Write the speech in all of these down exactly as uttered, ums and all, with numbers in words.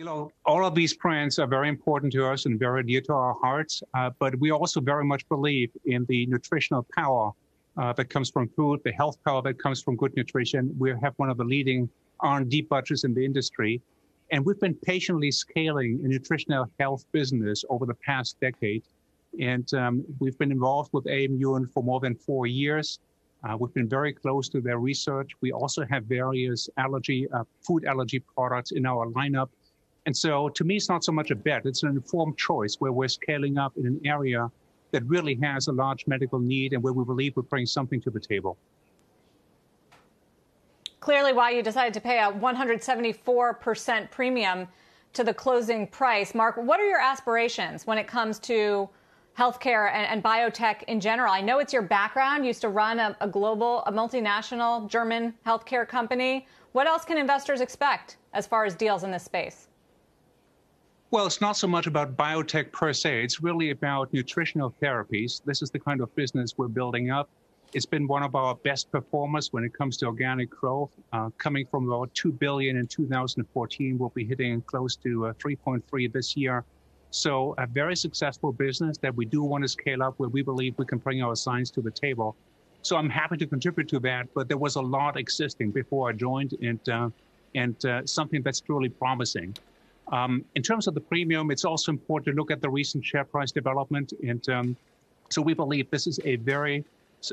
You know, all of these plants are very important to us and very dear to our hearts, uh, but we also very much believe in the nutritional power uh, that comes from food, the health power that comes from good nutrition. We have one of the leading R and D budgets in the industry, and we've been patiently scaling a nutritional health business over the past decade. And um, we've been involved with Aimmune for more than four years. Uh, we've been very close to their research. We also have various allergy, uh, food allergy products in our lineup. And so to me, it's not so much a bet. It's an informed choice where we're scaling up in an area that really has a large medical need and where we believe we're bringing something to the table. Clearly why you decided to pay a one hundred seventy-four percent premium to the closing price. Mark, what are your aspirations when it comes to healthcare and, and biotech in general? I know it's your background. You used to run a, a global, a multinational German healthcare company. What else can investors expect as far as deals in this space? Well, it's not so much about biotech per se. It's really about nutritional therapies. This is the kind of business we're building up. It's been one of our best performers when it comes to organic growth. Uh, coming from about two billion dollars in two thousand fourteen, we'll be hitting close to uh, three point three billion dollars this year. So a very successful business that we do want to scale up, where we believe we can bring our science to the table. So I'm happy to contribute to that, but there was a lot existing before I joined, and, uh, and uh, something that's truly promising. Um, in terms of the premium, it's also important to look at the recent share price development. And um, so we believe this is a very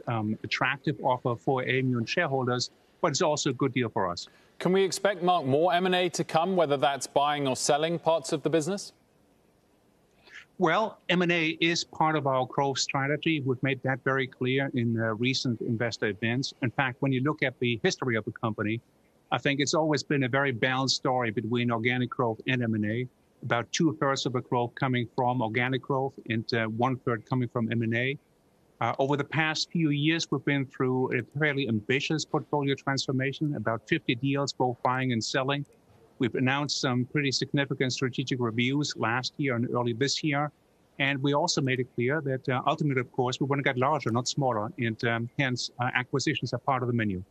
um, attractive offer for Aimmune shareholders, but it's also a good deal for us. Can we expect, Mark, more M and A to come, whether that's buying or selling parts of the business? Well, M and A is part of our growth strategy. We've made that very clear in uh, recent investor events. In fact, when you look at the history of the company, I think it's always been a very balanced story between organic growth and M and A, about two-thirds of the growth coming from organic growth and uh, one-third coming from M and A. Uh, over the past few years, we've been through a fairly ambitious portfolio transformation, about fifty deals, both buying and selling. We've announced some pretty significant strategic reviews last year and early this year. And we also made it clear that uh, ultimately, of course, we want to get larger, not smaller. And um, hence, uh, acquisitions are part of the menu.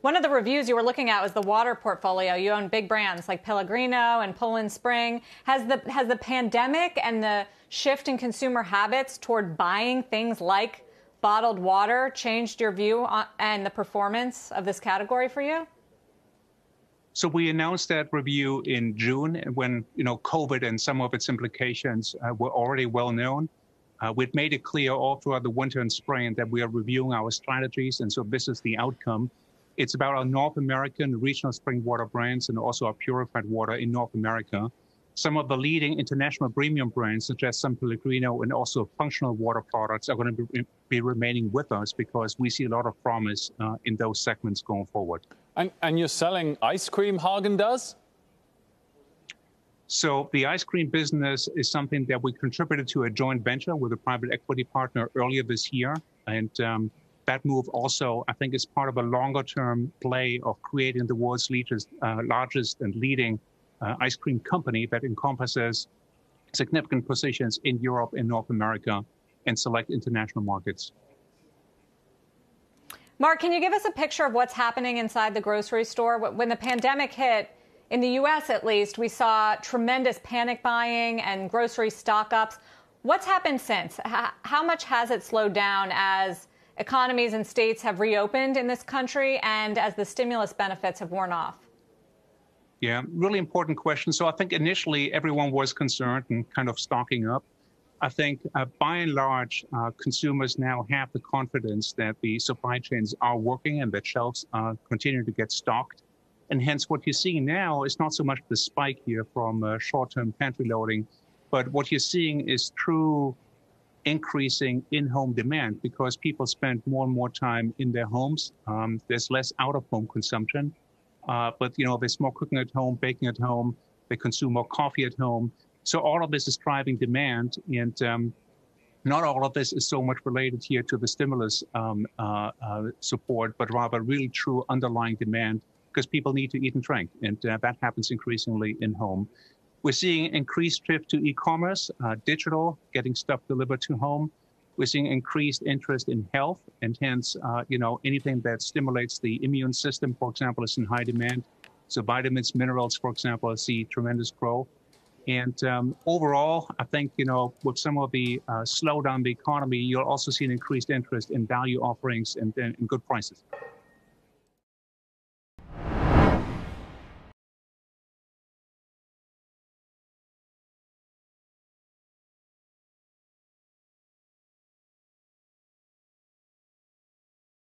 One of the reviews you were looking at was the water portfolio. You own big brands like Pellegrino and Poland Spring. Has the, has the pandemic and the shift in consumer habits toward buying things like bottled water changed your view on, and the performance of this category for you? So we announced that review in June when, you know, COVID and some of its implications uh, were already well known. Uh, we'd made it clear all throughout the winter and spring that we are reviewing our strategies, and so this is the outcome. It's about our North American regional spring water brands and also our purified water in North America. Some of the leading international premium brands, such as San Pellegrino and also functional water products, are going to be, be remaining with us because we see a lot of promise uh, in those segments going forward. And, and you're selling ice cream, Häagen-Dazs? So the ice cream business is something that we contributed to a joint venture with a private equity partner earlier this year. And um, that move also, I think, is part of a longer-term play of creating the world's largest, uh, largest and leading Uh, ice cream company that encompasses significant positions in Europe and North America and select international markets. Mark, can you give us a picture of what's happening inside the grocery store? When the pandemic hit, in the U S at least, we saw tremendous panic buying and grocery stock-ups. What's happened since? How much has it slowed down as economies and states have reopened in this country and as the stimulus benefits have worn off? Yeah, really important question. So I think initially everyone was concerned and kind of stocking up. I think uh, by and large, uh, consumers now have the confidence that the supply chains are working and that shelves uh, continue to get stocked. And hence what you're seeing now is not so much the spike here from uh, short-term pantry loading, but what you're seeing is true increasing in-home demand because people spend more and more time in their homes. Um, there's less out-of-home consumption. Uh, but, you know, there's more cooking at home, baking at home, they consume more coffee at home. So all of this is driving demand. And um, not all of this is so much related here to the stimulus um, uh, uh, support, but rather really true underlying demand because people need to eat and drink. And uh, that happens increasingly in home. We're seeing increased shift to e-commerce, uh, digital, getting stuff delivered to home. We're seeing increased interest in health, and hence, uh, you know, anything that stimulates the immune system, for example, is in high demand. So vitamins, minerals, for example, I see tremendous growth. And um, overall, I think, you know, with some of the uh, slowdown in the economy, you'll also see an increased interest in value offerings and, and, and good prices.